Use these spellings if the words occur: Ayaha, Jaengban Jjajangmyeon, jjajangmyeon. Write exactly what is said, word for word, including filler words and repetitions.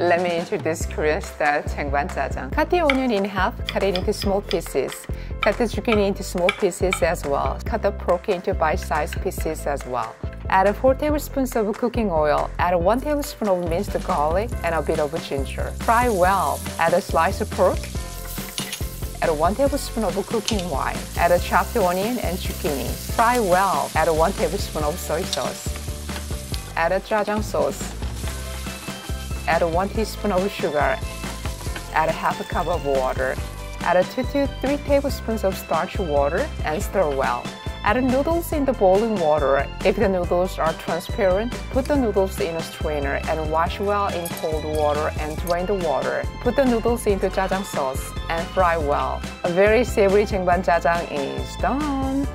Let me introduce Korean style Jaengban Jjajang. Cut the onion in half, cut it into small pieces. Cut the zucchini into small pieces as well. Cut the pork into bite-sized pieces as well. Add four tablespoons of cooking oil, add one tablespoon of minced garlic and a bit of ginger. Fry well, add a slice of pork, add one tablespoon of cooking wine, add a chopped onion and zucchini. Fry well, add one tablespoon of soy sauce, add a jjajang sauce, add one teaspoon of sugar, add a half a cup of water, add a two to three tablespoons of starch water and stir well. Add noodles in the boiling water. If the noodles are transparent, put the noodles in a strainer and wash well in cold water and drain the water. Put the noodles into jjajang sauce and fry well. A very savory Jaengban Jjajang is done!